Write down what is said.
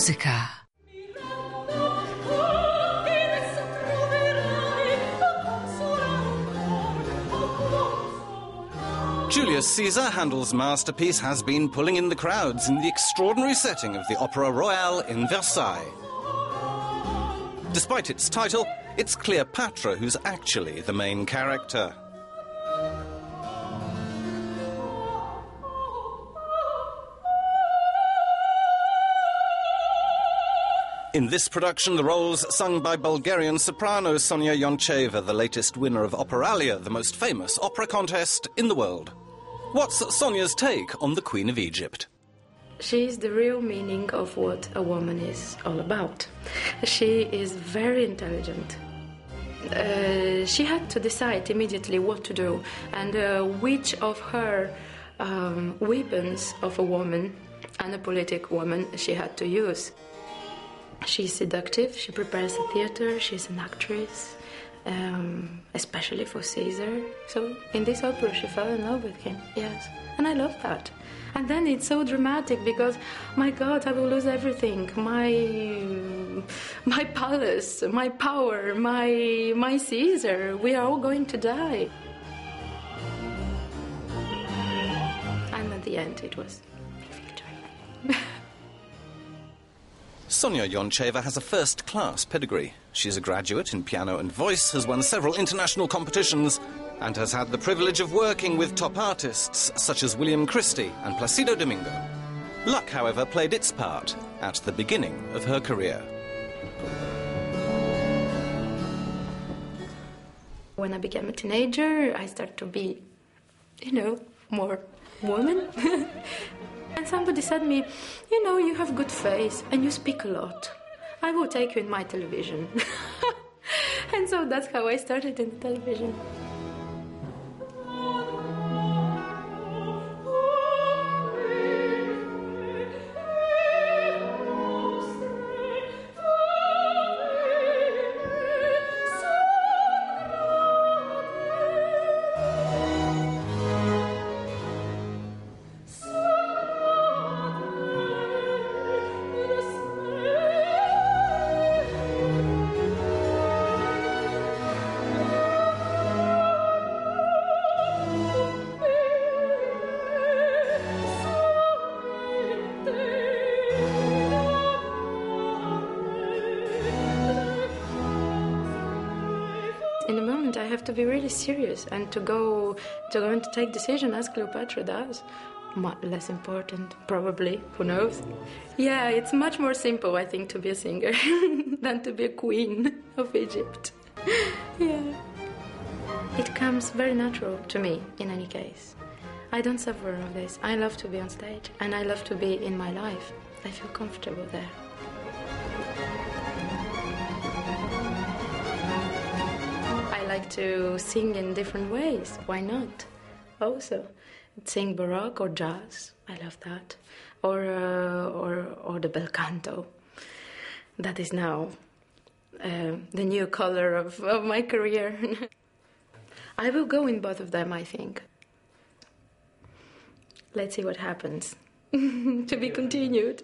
musica. Julius Caesar, Handel's masterpiece, has been pulling in the crowds in the extraordinary setting of the Opéra Royal in Versailles. Despite its title, it's Cleopatra who's actually the main character. In this production, the roles sung by Bulgarian soprano Sonya Yoncheva, the latest winner of Operalia, the most famous opera contest in the world. What's Sonya's take on the Queen of Egypt? She is the real meaning of what a woman is all about. She is very intelligent. She had to decide immediately what to do and which of her weapons of a woman and a politic woman she had to use. She's seductive, she prepares the theatre, she's an actress, especially for Caesar. So in this opera she fell in love with him, yes. And I love that. And then it's so dramatic because, my God, I will lose everything. My palace, my power, my Caesar. We are all going to die. And at the end it was victory. Sonya Yoncheva has a first-class pedigree. She's a graduate in piano and voice, has won several international competitions, and has had the privilege of working with top artists such as William Christie and Placido Domingo. Luck, however, played its part at the beginning of her career. When I became a teenager, I started to be, more woman. And somebody said to me, you have good face and you speak a lot. I will take you in my television. And so that's how I started in television. In a moment, I have to be really serious and to go and to take decision as Cleopatra does. Less important, probably. Who knows? Yeah, it's much more simple, I think, to be a singer than to be a queen of Egypt. Yeah, it comes very natural to me. In any case, I don't suffer of this. I love to be on stage and I love to be in my life. I feel comfortable there. I like to sing in different ways. Why not? Also, sing Baroque or jazz. I love that. Or the Bel Canto. That is now the new color of my career. I will go in both of them, I think. Let's see what happens. To be continued.